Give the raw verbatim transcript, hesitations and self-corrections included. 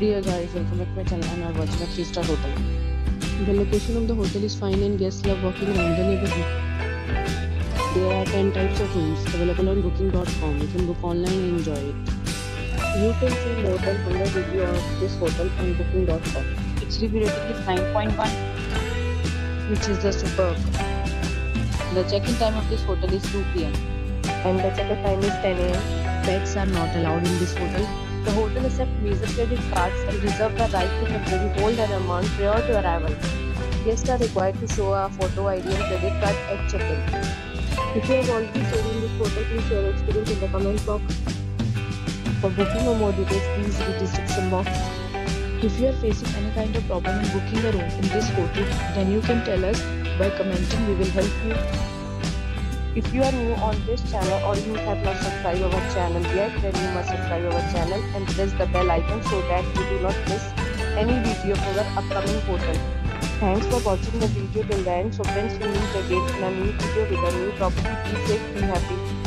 Dear guys, welcome back to my channel and are watching a three star hotel. The location of the hotel is fine and guests love walking around the neighborhood. There are ten types of rooms available on booking dot com. You can book online and enjoy it. You can see the hotel from the review of this hotel on booking dot com. Its review rating is nine point one, which is just superb. The check-in time of this hotel is two p m and the check-out time is ten a m Pets are not allowed in this hotel. The hotel accepts major credit cards and reserves the right to temporarily hold an amount prior to arrival. Guests are required to show a photo I D and credit card at check-in. If you have already stayed in this hotel, please share your experience in the comment box. For booking or more details, please read the description box. If you are facing any kind of problem in booking a room in this hotel, then you can tell us by commenting. We will help you. If you are new on this channel or you have not subscribed our channel yet, then you must subscribe our channel and press the bell icon so that you do not miss any video for our upcoming portal. Thanks for watching the video till the end. So friends, we meet again in a new video with a new property. Be safe, be happy.